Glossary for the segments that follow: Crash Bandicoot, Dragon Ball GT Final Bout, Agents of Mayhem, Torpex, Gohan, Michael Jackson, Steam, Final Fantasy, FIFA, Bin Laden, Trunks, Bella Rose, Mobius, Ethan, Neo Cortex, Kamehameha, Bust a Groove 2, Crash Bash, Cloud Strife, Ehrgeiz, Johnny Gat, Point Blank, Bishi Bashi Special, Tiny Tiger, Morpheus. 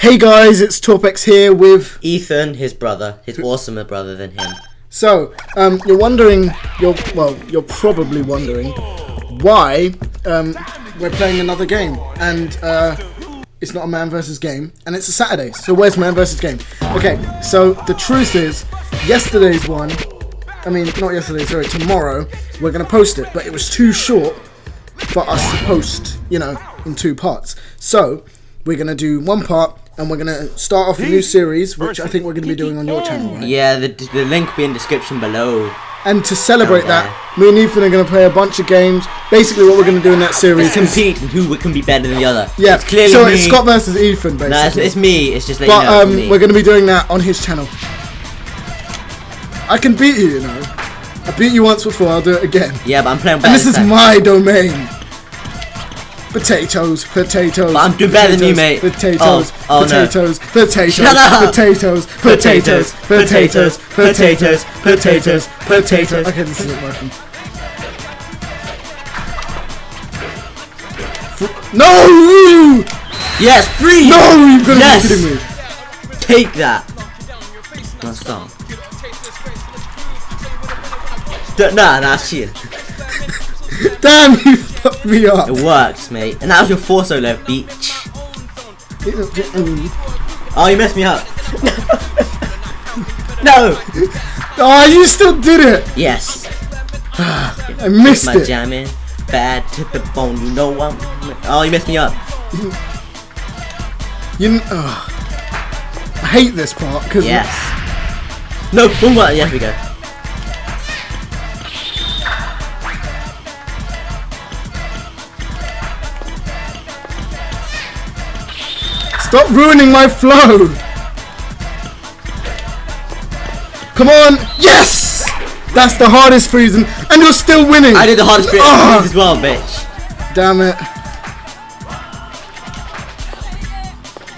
Hey guys, it's Torpex here with Ethan, his brother, his awesomer brother than him. So, you're probably wondering why we're playing another game, and it's not a man versus game, and it's a Saturday. So where's man versus game? Okay, so the truth is, yesterday's one, I mean not yesterday, sorry, tomorrow we're gonna post it, but it was too short for us to post, you know, in two parts. So we're gonna do one part. And we're going to start off a new series, which I think we're going to be doing on your channel, right? Yeah, the link will be in the description below. And to celebrate that, me and Ethan are going to play a bunch of games. Basically, what we're going to do in that series is compete and who can be better than the other. Yeah, it's clearly so me. It's Scott versus Ethan, basically. No, it's me. It's just like, but, you know, me. We're going to be doing that on his channel. I can beat you, you know. I beat you once before, I'll do it again. Yeah, but I'm playing better. And this is my domain. Potatoes, potatoes. But I'm doing better than you, mate. Potatoes, oh, potatoes, no. Potatoes, potatoes, potatoes, potatoes, potatoes, potatoes, potatoes. Okay, this isn't working. No! Yes, free! No, you've got to be kidding me. Take that. That's dumb. Nah, shit. Damn, you fucked me up. It works, mate. And that was your 4 solo, beach. Oh, you messed me up. No! Oh, you still did it! Yes. I missed it. My jamming. Bad to the bone, you know what? Oh, you messed me up. I hate this part, because... Yes. No, boom, yes, we go. Stop ruining my flow! Come on! Yes! That's the hardest freezing, and you're still winning! I did the hardest freezing as well, bitch. Damn it.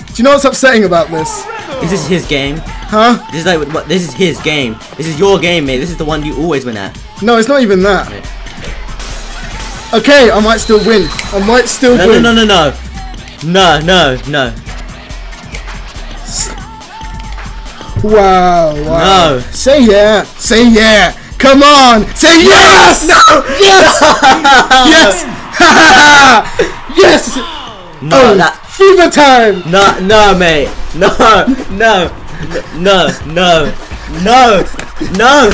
Do you know what's upsetting about this? Is this his game? Huh? This is like, what, this is his game. This is your game, mate. This is the one you always win at. No, it's not even that. Okay, I might still win. I might still win. No, no, no, no. No, no, no. Wow, wow. No. Say yeah. Say yeah. Come on. Say yes. No. Yes. Yes. Yes. No. Oh, that. Fever time. No, no, mate. No. No. No. No. No. No.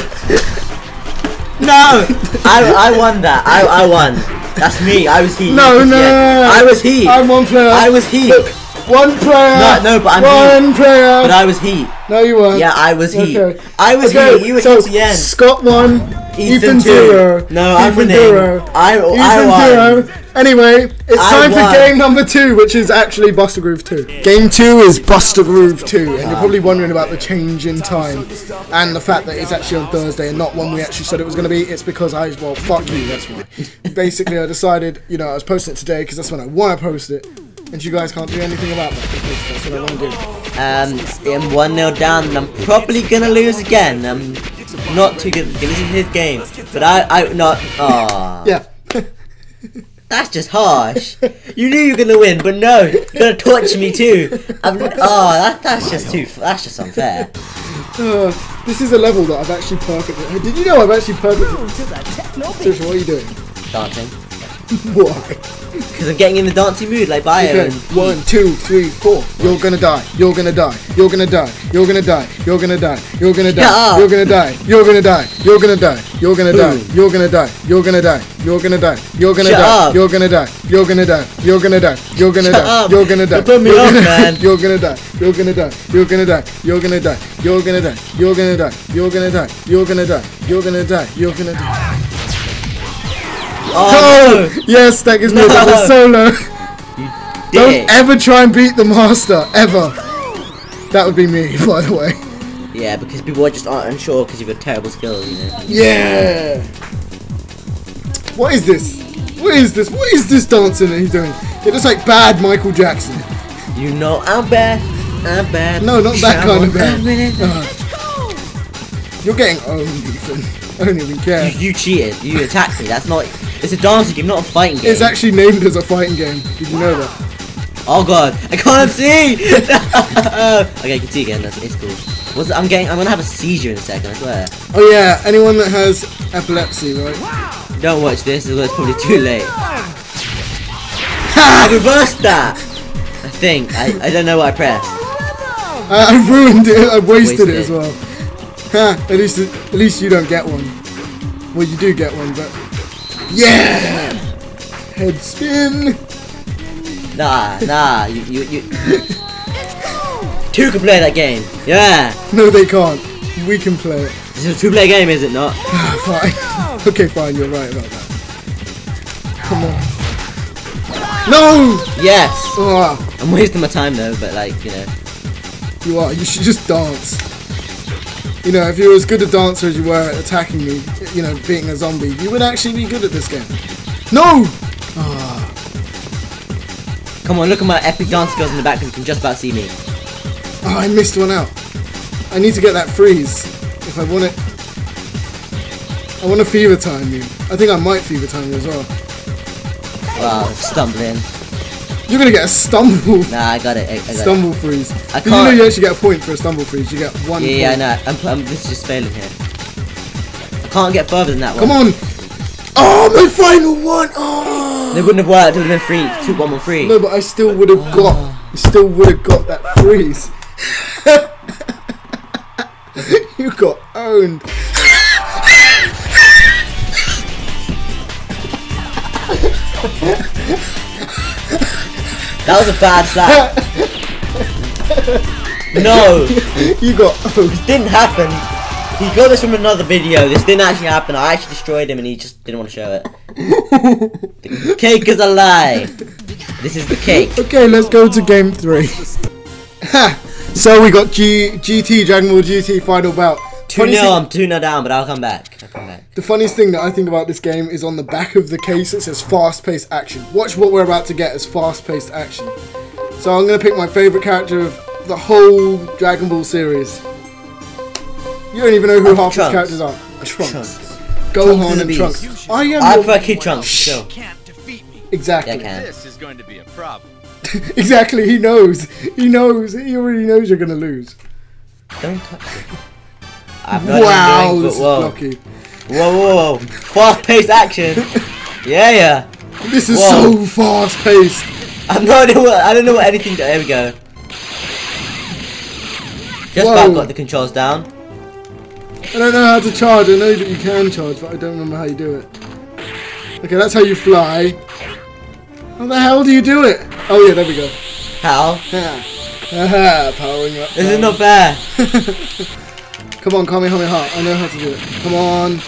No. I won that. I won. That's me. I was he. No, no. Yeah. I was he. I'm one player. I was he. Look. One player. No, no, but I'm one player. But I was he. No, you weren't. Yeah, I was he. Okay. I was he. You were so the end. Scott won. Ethan 2. No, I'm winning. Ethan 0. Anyway, it's time for game number 2, which is actually Bust a Groove 2. Game 2 is Bust a Groove 2, and you're probably wondering about the change in time and the fact that it's actually on Thursday and not when we actually said it was going to be. It's because well, fuck you. That's why. Basically, I decided, you know, I was posting it today because that's when I want to post it. And you guys can't do anything about that because that's what I want to do. I'm 1-0 down and I'm probably going to lose again. I'm not too good. This is his game. But I'm not... Aww. Yeah. That's just harsh. You knew you were going to win, but no. You're going to torture me too. That's just unfair. This is a level that I've actually perfected. Did you know I've actually perfected... Seriously, what are you doing? Dancing. Why? Because I'm getting in the dancing mood like Bio. Okay. 1, 2, 3, 4. You're gonna die. You're gonna die. You're gonna die. You're gonna die. You're gonna die. You're gonna die. You're gonna die. You're gonna die. You're gonna die. You're gonna die. You're gonna die. You're gonna die. You're gonna die. You're gonna die. You're gonna die. You're gonna die. You're gonna die. You're gonna die. You're gonna die. You're gonna die. You're gonna die. You're gonna die. You're gonna die. You're gonna die. You're gonna die. You're gonna die. You're gonna die. You're gonna die. You're gonna die. Oh, no. Yes, that gives me a better solo. You did. Don't ever try and beat the master, ever. That would be me, by the way. Yeah, because people just aren't unsure because you've got terrible skills, you know. Yeah. What is this? What is this? What is this dancing that he's doing? It looks like bad Michael Jackson. You know I'm bad. I'm bad. No, not that kind of bad. You're getting owned, Ethan. I don't even care. You cheated. You attacked me. That's not... It's a dancing game, not a fighting game. It's actually named as a fighting game. Did you know that? Oh god, I can't see! Okay, I can see again, it's cool. What's, I'm gonna have a seizure in a second, I swear. Oh yeah, anyone that has epilepsy, right? Don't watch this, although it's probably too late. Ha! I reversed that! I think, I don't know what I pressed. I ruined it, I wasted it as well. Ha! At least you don't get one. Well, you do get one, but... Yeah! Head spin! Nah, you two can play that game, yeah! No they can't, we can play it. This is a two-player game, is it not? Fine. Okay, fine, you're right about that. Come on. No! Yes! Ugh. I'm wasting my time though, but like, you know. You are, you should just dance. You know, if you were as good a dancer as you were at attacking me, you know, being a zombie, you would actually be good at this game. No! Come on, look at my epic dance girls in the back, and you can just about see me. Oh, I missed one out. I need to get that freeze. If I want it... I want to fever time you. I think I might fever time you as well. Wow, stumbling. You're going to get a stumble. Nah, I got it. I got stumble it. Freeze. I can't. You know you actually get a point for a stumble freeze. You get one point. Yeah, I know. This is just failing here. I can't get further than that one. Come on! Oh, my final one! Oh. They wouldn't have worked. It would have been 3, 2, 1, 1, 3. No, but I still would have got that freeze. You got owned. That was a bad slap. No, you got owned. This didn't happen. He got this from another video. This didn't actually happen. I actually destroyed him and he just didn't want to show it. The cake is a lie. This is the cake. Okay, let's go to game 3. Ha! So we got GT, Dragon Ball GT Final Bout. 2-0, I'm 2-0 down, but I'll come back. The funniest thing that I think about this game is on the back of the case it says fast-paced action. Watch what we're about to get as fast-paced action. So I'm going to pick my favourite character of the whole Dragon Ball series. You don't even know who half the characters are. Trunks. Gohan and Trunks. I prefer Kid Trunks. Still. Exactly. Yeah, I can. This is going to be a problem. Exactly. He knows. He knows. He already knows you're going to lose. Don't touch me. Wow, this is lucky. Whoa. Fast-paced action. Yeah. This is so fast-paced. I don't know what anything. There we go. Just about got the controls down. I don't know how to charge. I know that you can charge, but I don't remember how you do it. Okay, that's how you fly. How the hell do you do it? Oh yeah, there we go. How? Haha, powering up. This is not fair. Come on, Kamehameha. I know how to do it. Come on.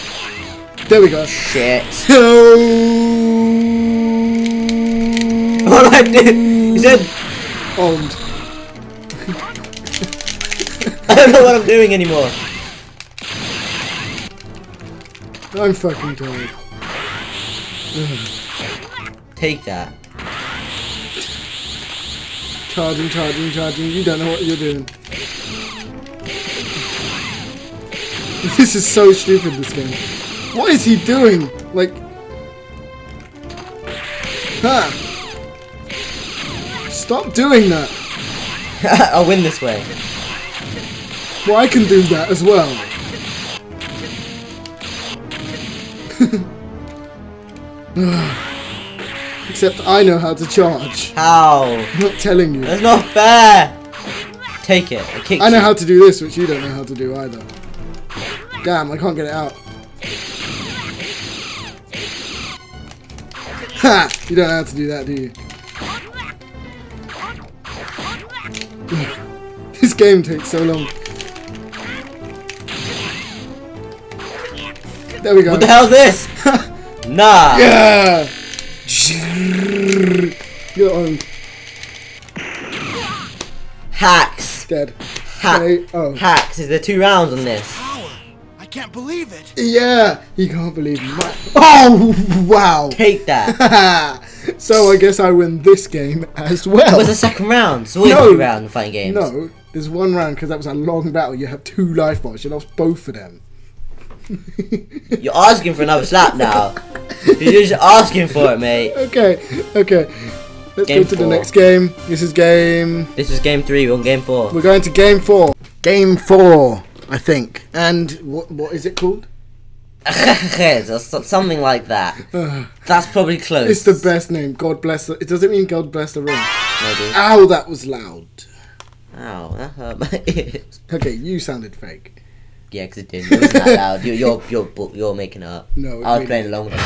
There we go. Shit. What I did? You said. Owned. I don't know what I'm doing anymore. I'm fucking tired. Take that. Charging. You don't know what you're doing. This is so stupid, this game. What is he doing? Like... Stop doing that. I'll win this way. Well, I can do that as well. Except I know how to charge. How? I'm not telling you. That's not fair. Take it. I know how to do this, which you don't know how to do either. Damn, I can't get it out. Ha! You don't know how to do that, do you? This game takes so long. There we go. What the hell's this? Nah. Yeah. You're on. Hacks. Dead. Hacks. Is there 2 rounds on this? I can't believe it. Yeah. You can't believe it. Oh wow. Take that. So I guess I win this game as well. It was the second round. It's always 2 rounds in fighting games. No, there's 1 round because that was a long battle. You have 2 life bars. You lost both of them. You're asking for another slap now. You're just asking for it, mate. Okay. Let's go to the next game. This is game 3, we're on game 4. We're going to game 4. Game 4, I think. And what is it called? Ehrgeiz, or something like that. That's probably close. It's the best name. God bless the... It doesn't mean God bless the ring. Maybe. Ow, that was loud. Ow, that hurt my ears. Okay, you sounded fake. Yeah, because it didn't. It wasn't that loud. You're making it up. No, I was playing along with it.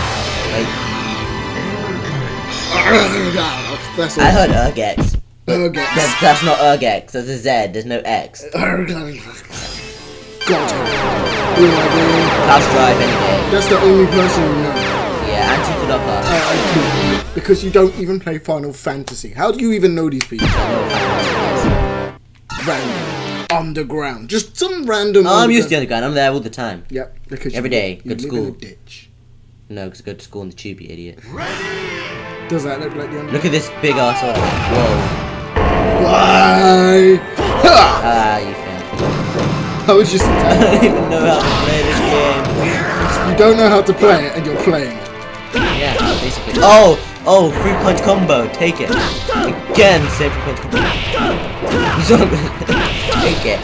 I heard Ehrgeiz. That's not Ehrgeiz. There's a Z. There's no X. Cloud Strife, anyway. That's the only person you know. Yeah, anti-philopper. Because you don't even play Final Fantasy. How do you even know these people? Random. Underground. Just some random... Oh, I'm used to the underground. I'm there all the time. Yep. Because every day. Go to school. You live in a ditch. No, because I go to school in the tube, you idiot. Ready? Does that look like the underground? Look at this big ass order. Whoa. Why? Ah, you failed. I was just I don't even know how to play this game. You don't know how to play it and you're playing it. Yeah, basically. Oh! Oh, 3-point combo, take it. Again, save 3-point combo. Take it.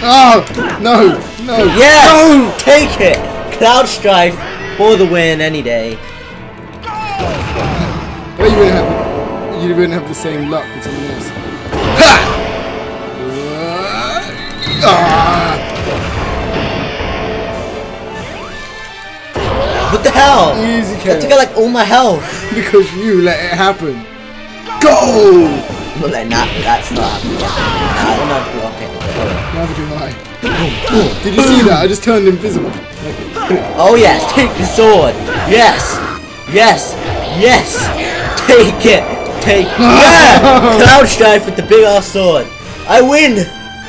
Oh! No! No! Yes! No! Take it! Cloud Strife for the win any day. Well, you wouldn't have the same luck with someone else. Ha! What the hell? Easy kill. I took out like all my health. Because you let it happen. Go! Well then that's not. I don't know if you block it. Neither do I. Oh, did you see that? I just turned invisible. Oh yes, take the sword. Yes. Yes. Yes. Take it. Take it. Yeah! Cloud Strife with the big ass sword. I win!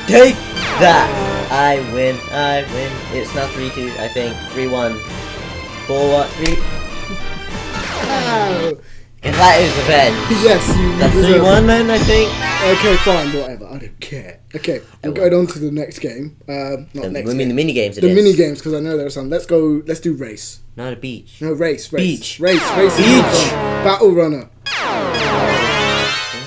Take that! I win, I win. It's not 3-2, I think. 3-1. 4-1, 3. Ow! And that is revenge. Yes, you That's 3-1 then, I think. Okay, fine, whatever. I don't care. Okay, we're going on to the next game. I mean the mini games. The mini games, because I know there are some. Let's go. Let's do race. Not a beach. No, race. Race. Beach. Race. Beach. Battle runner.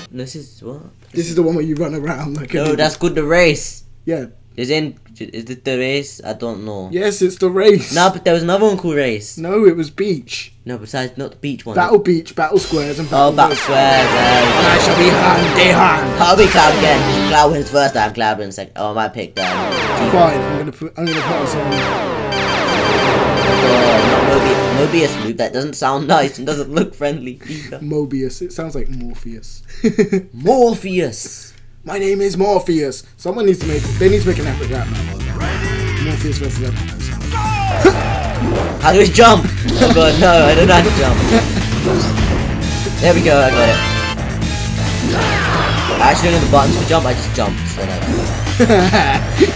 This is what? This is the one where you run around like. No, that's good. The race. Yeah. Is it the race? I don't know. Yes, it's the race. No, but there was another one called race. No, it was beach. No, besides not the beach one. Battle beach, battle squares, and battle. Oh, battle squares. And I shall be hand. I'll be Cloud again. Cloud wins first time. Cloud wins second. Oh, my pick that. Fine. I'm gonna put us on. Oh, Mobius move. That doesn't sound nice and doesn't look friendly either. Mobius. It sounds like Morpheus. Morpheus. My name is Morpheus. Someone needs to make. They need to make an epic rap battle. Morpheus versus epic. How do we jump? Oh god, no! I don't know how to jump. There we go. I got it. I actually don't know the buttons for jump. I just jumped. So no.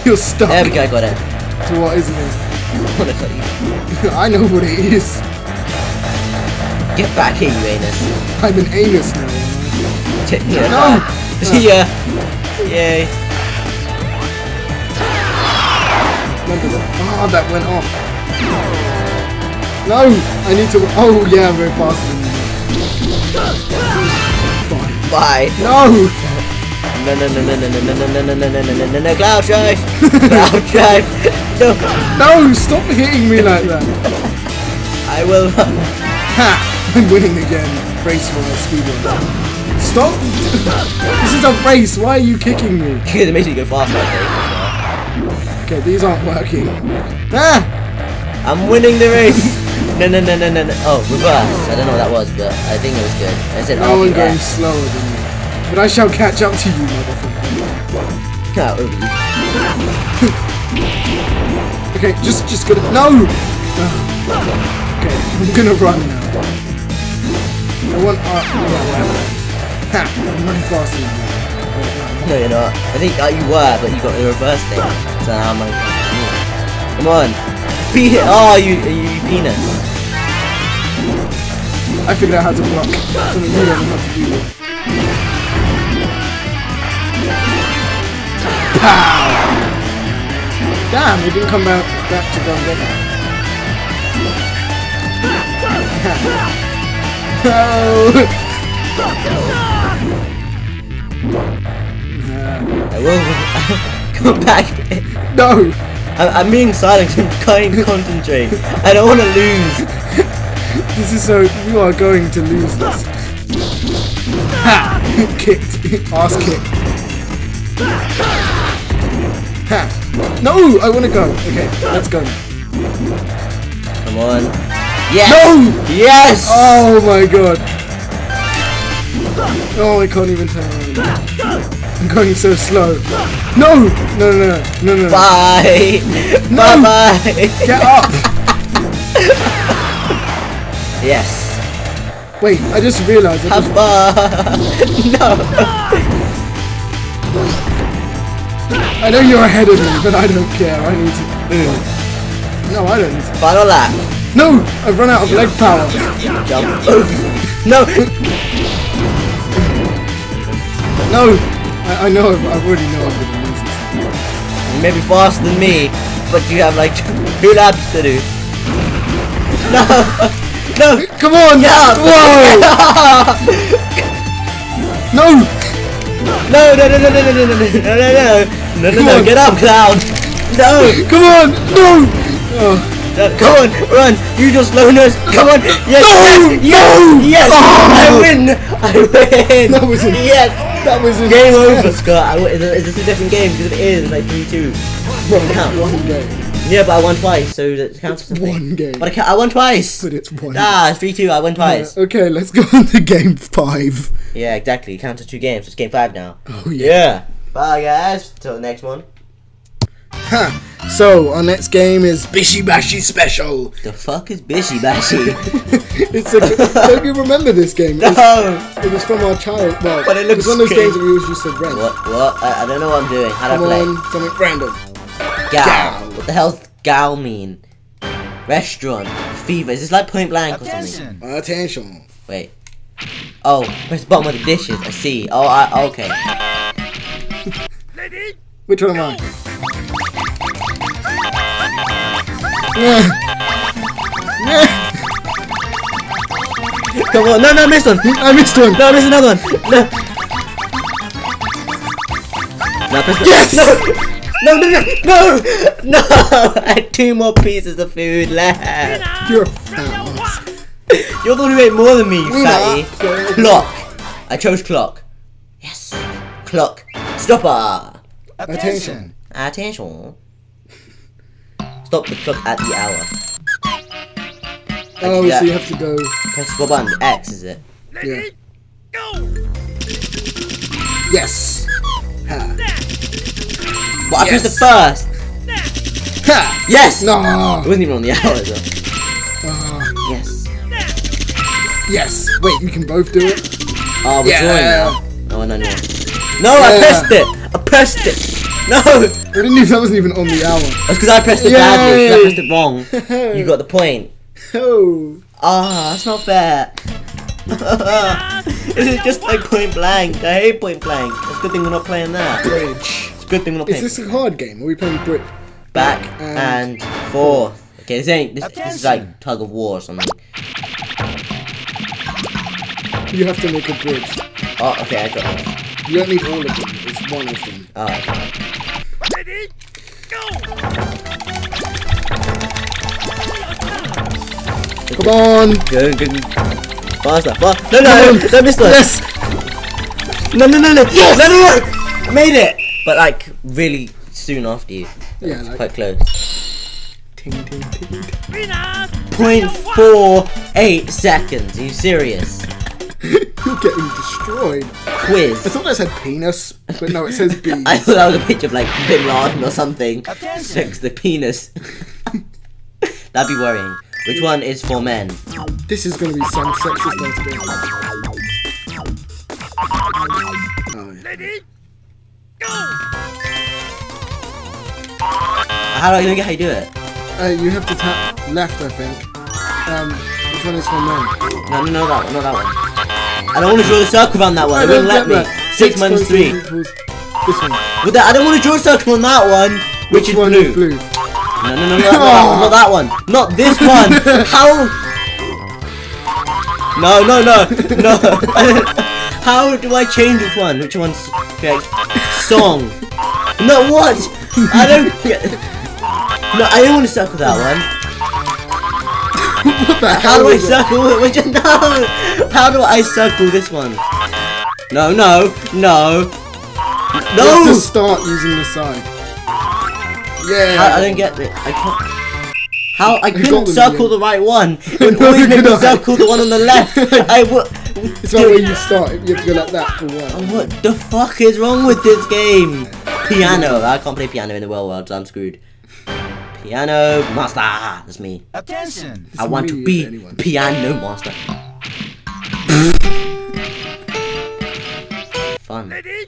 You're stuck. There we go. I got it. So what is it? I know what it is. Get back here, you anus. I'm an anus now. Yeah, no. Back. Yeah. Yay. Oh, that went off. No, I need to. Oh, yeah, I'm very fast. Bye. Bye. No. No, Cloud Strife. Cloud Strife. No. No, stop hitting me like that. I will. Ha! I'm winning again. Race for my speedrun. Stop! This is a race, why are you kicking me? It makes me go faster. Okay, these aren't working. Ah! I'm winning the race! No. Oh, reverse. I don't know what that was, but I think it was good. I said, oh, I'm going slower than you. But I shall catch up to you, motherfucker. No, oh, okay, just gonna. No! Okay, I'm gonna run now. I want up. Ha! I'm running faster than you. No, you're not. I think you were, but you got the reverse thing. So now I'm like, come on. Beat it! Oh, you penis. I figured out how to block. Something you don't know how to do. Pow! Damn, it didn't come back to go get that. No! I will come back. No! I'm being silent and trying to concentrate. I don't want to lose. This is so. You are going to lose this. Ha! Kicked. Ass kick. Ha! No! I want to go. Okay, let's go. Come on. Yes! No! Yes! Oh my god. Oh, I can't even turn around. I'm going so slow. No! No, no, no, no, no. Bye! No. Bye bye! Get up! Yes. Wait, I just realized. Have fun! No! I know you're ahead of me, but I don't care. I need to. No, I don't need to. Final lap! No! I've run out of leg power. Jump. No! No! I know, I already know I'm going to lose this. You may be faster than me, but you have like 2 laps to do. No! No! Come on! Yeah! Whoa! No! No, no, no, no, no, no, no, no, no, no, no, no, no, get up, Cloud! No! Come on! No! Come on! Run! Use your slowness! Come on! Yes! No! Yes! I win! I win! That was it! Yes! That was a game over, Scott. Is this a different game? Because it is like 3-2. Well, it's one game. Yeah, but I won twice, so that counts for something. One game. But I won twice. But it's one. Ah, 3-2. I won twice. Yeah, okay, let's go on to game 5. Yeah, exactly. It counts as 2 games. It's game 5 now. Oh yeah. Yeah. Bye guys. Till the next one. Ha. So our next game is Bishi Bashi Special. The fuck is Bishi Bashi? It's like, don't you remember this game? No. It was from our child. Well, but it was one of those games that we always used to rent. What? I don't know what I'm doing. How do I play? Come on, something random. Gal. What the hell's gal mean? Restaurant. Fever. Is this like Point Blank or something? Attention. Wait. Oh, press the bottom of the dishes. I see. Oh, okay. Which one am I? Come on, no, I missed one! I missed one! No, I missed another one! No! No, yes! No! No, no, no, no! No! I had 2 more pieces of food left! You're a fat ass. You're the one who ate more than me, you fatty! Clock! I chose clock. Yes! Clock! Stopper! Attention! Attention! Stop the clock at the hour. Oh, so you have to go. Press what button? X, is it? Yeah. Go. Yes. Ha. What? I pressed the first. Ha. Yes. No. It wasn't even on the hour though. Yes. Yes. Wait, we can both do it. Oh, we're joined now. Oh, no, no. No, yeah. I pressed it. I pressed it. No! I didn't even, that wasn't even on the hour. That's because I pressed it badly, I pressed it wrong. You got the point. Oh. Ah, that's not fair. This is just like Point Blank. I hate Point Blank. It's a good thing we're not playing that. Bridge. It's a good thing we're not playing. Is this a hard game? Are we playing bridge? Back and forth. Okay, this is like tug of war or something. You have to make a bridge. Oh, okay, I got it. You don't need all of them, it's one of them. Oh, okay. Ready? Go! Come on! Go, go, go. Faster, faster. No, no, no, don't miss that. Yes! No, no, no, no. Yes! No, no, no. I made it! But like, really soon after you. Yeah, like, quite close. Ting, ting, ting. 0.48 seconds. Are you serious? You're getting destroyed. Quiz. I thought that said penis, but no, it says beans. I thought that was a picture of like Bin Laden or something. Sex the penis. That'd be worrying. Which one is for men? This is going to be some sexist one today. Oh. Ready? Go! How do I get how you do it? You have to tap left, I think. Which one is for men? No, no, no, that one, not that one. I don't want to draw a circle around that one. It won't let me. 6 minus 3. This one. But I don't want to draw a circle on that one, which is blue. Is blue. No, no, no, no, no, not that one. Not this one. How? No, no, no, no. How do I change which one? Which one's okay? Song. No, what? I don't get. No, I don't want to circle that one. What the hell? How do I circle it? Which no? How do I circle this one? No, no, no, no! You have to start using the sign. Yeah. I don't get it. I can't. How I couldn't circle the right one. It would always make me circle the one on the left. I would. It's not where you start. You have to go like that for a while. What the fuck is wrong with this game? Piano. I can't play piano in the real world. So I'm screwed. Piano master, that's me. Attention! I want to be the piano master. Fun. Ready?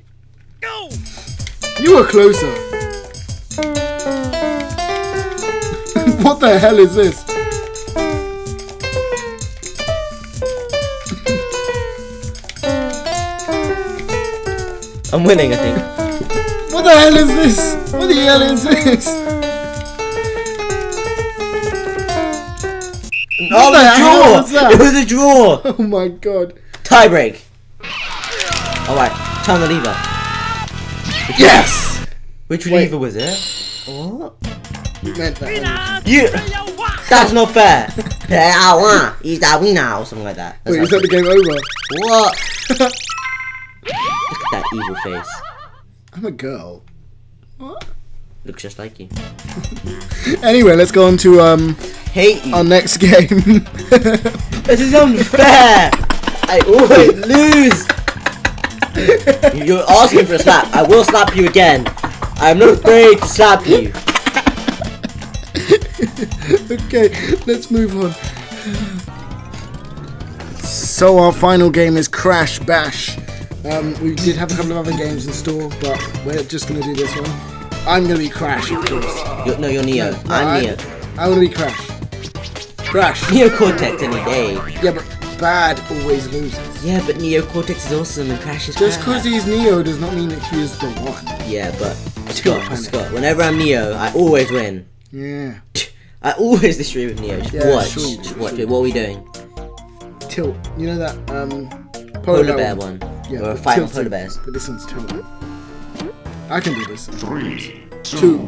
Go! You were closer. What the hell is this? I'm winning, I think. What the hell is this? What the hell is this? Oh, it was a draw! Oh my god. Tie break. Alright, turn the lever. Yes! Which lever was it? What? You meant that. You! That's not fair! Play our is that winner or something like that. Wait, is that the game over? What? Look at that evil face. I'm a girl. What? Looks just like you. Anyway, let's go on to hate you. Our next game. This is unfair. I always lose. You're asking for a slap. I will slap you again. I'm not afraid to slap you. Okay, let's move on. So our final game is Crash Bash. We did have a couple of other games in store, but we're just gonna do this one. I'm gonna be Crash, of course. You're, no, you're Neo. No, I'm Neo. I'm gonna be Crash. Crash. Neo Cortex any day. Yeah, but bad always loses. Yeah, but Neo Cortex is awesome and Crash is bad. Just because he's Neo does not mean that he is the one. Yeah, but Scott, whenever I'm Neo, I always win. Yeah. I always disagree with Neo. Just yeah, watch. Sure, just watch. Sure. What are we doing? Tilt. You know that polar bear one? Yeah, we're fighting polar bears. But this one's tilt. I can do this. 3, 2, 1.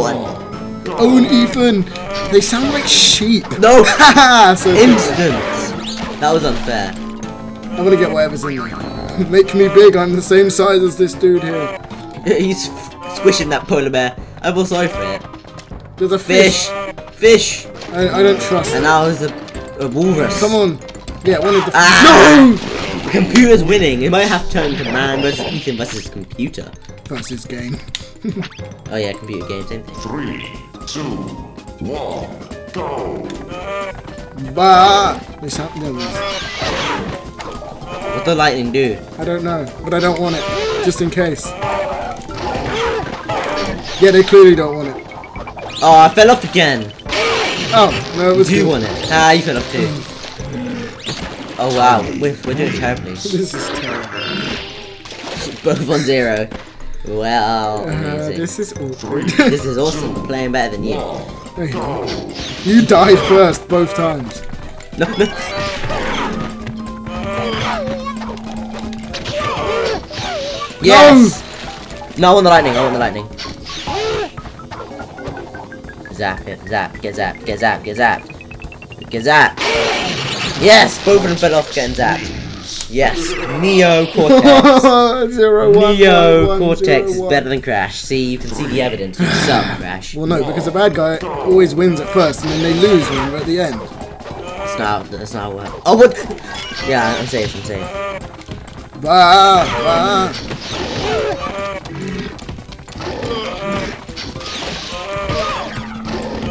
Oh, and Ethan! They sound like sheep. No! Haha! So instant! That was unfair. I'm gonna get whatever's in there. Make me big, I'm the same size as this dude here. He's squishing that polar bear. I feel sorry for it. There's a fish! Fish! I don't trust him. And now there's a walrus. Come on! Yeah, one of the No! Computer's winning. It might have turned to man versus Ethan versus computer. Versus game. Oh yeah, computer game, same thing. 3, 2, 1, go. Bah! What's happening? What the lightning do? I don't know, but I don't want it, just in case. Yeah, they clearly don't want it. Oh, I fell off again. Oh no, it was. You want it? Ah, you fell off too. Oh wow, we're doing terribly. This is terrible. Both on 0. Wow, amazing. This is awesome. This is awesome, we're playing better than you. You died first, both times. No, no. Yes! No, I want the lightning, I want the lightning. Zap it, zap, get zapped, get zapped, get zapped. Get zapped! Yes, both of them fell off getting zapped. Yes, Neo Cortex. 0-1. Neo Cortex is better than Crash. See, you can see the evidence. You suck, Crash. Well, no, because the bad guy always wins at first, and then they lose when we're at the end. That's not what. Oh, what? Yeah, I'm safe. I'm safe. Bah, bah.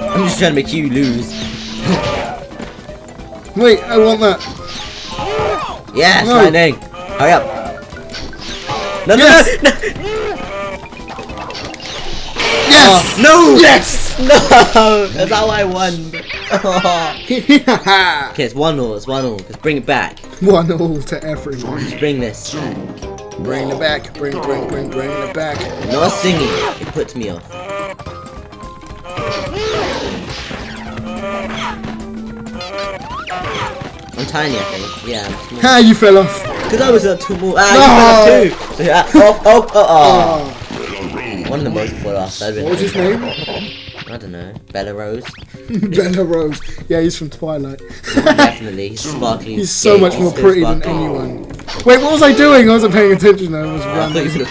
I'm just trying to make you lose. Wait, I want that. Yes, no. Lightning. Hurry up. No, yes. No, no, yes. Oh, no. Yes. No. That's how I won. Oh. Okay, it's 1-1. It's 1-1. Just bring it back. 1-1 to everyone. Just bring this back. Bring it back. Bring it back. No singing. It puts me off. tiny, I think. Yeah. Ha! You fell off. Because I was at two more. Ah, no! You fell off too. So, oh. One of the boys fell off. What was his name? I don't know. Bella Rose. Bella Rose. Yeah, he's from Twilight. Definitely. He's sparkling. He's so much more pretty than anyone. Wait, what was I doing? I wasn't paying attention. I was running.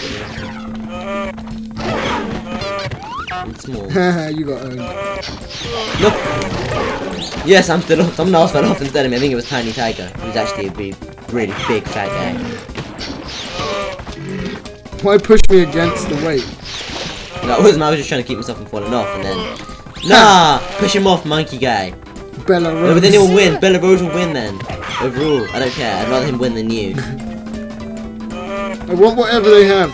Haha, you got owned. Look! Yes, I'm still off. Someone else fell off instead of me. I think it was Tiny Tiger. He was actually a big, really big fat guy. Why push me against the weight? No, I wasn't. I was just trying to keep myself from falling off and then... Nah! Push him off, monkey guy. Bella Rose. No, but then he'll win. Bella Rose will win then. Overall. I don't care. I'd rather him win than you. I want whatever they have.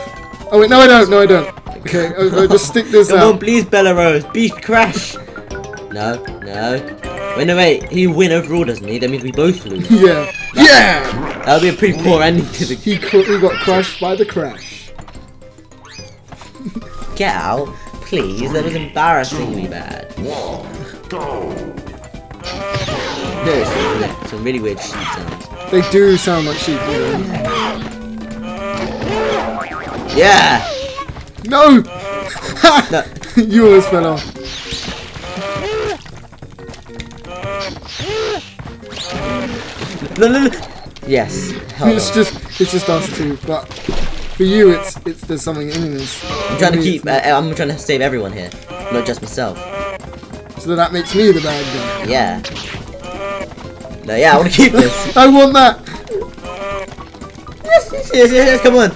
Oh wait, no I don't. No I don't. Okay, I'll just stick this out. Come on, please, Bella Rose. Beat Crash. No. Wait, no, wait. He win overall, doesn't he? That means we both lose. Yeah. Yeah! That'll be a pretty poor ending to the game. He got crushed by the Crash. Get out. Please, that was embarrassingly bad. Go. There is some really weird sheep sounds. They do sound like sheep, yeah. Yeah! No! No. You always fell off. No. Yes. It's just us two, but for you it's there's something in this. I'm trying to save everyone here, not just myself. So that makes me the bad guy. Yeah. No, yeah, I want to keep this. I want that. Yes, come on.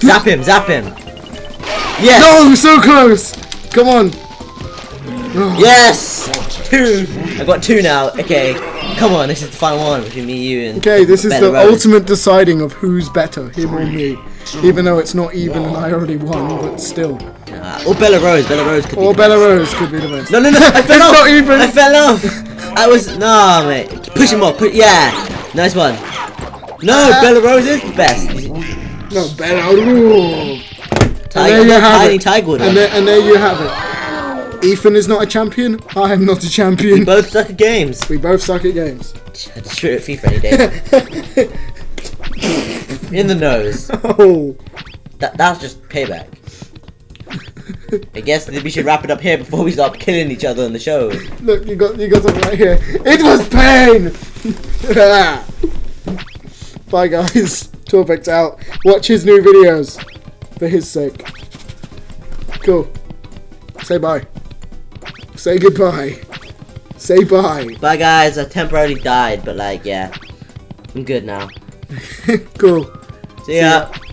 Zap him! Yes! No, so close! Come on! Oh. Yes! Two! I got two now, okay. Come on, this is the final one between me, you and... Okay, this is the ultimate deciding of who's better, him or me. Even though it's not even and I already won, but still. Or Bella Rose could be the best. No, I fell off! Not even. I fell off! No, mate. Push him off, yeah! Nice one. No, Bella Rose is the best. No, Bella Rose. And there you have it. Ethan is not a champion. I am not a champion. We both suck at games. That's true at FIFA any day. In the nose. Oh. That's just payback. I guess that we should wrap it up here before we start killing each other on the show. Look, you got something right here. It was pain. Bye, guys. Torpex out. Watch his new videos. For his sake. Cool. Say bye. Say goodbye. Say bye. Bye, guys. I temporarily died, but, yeah. I'm good now. Cool. See ya.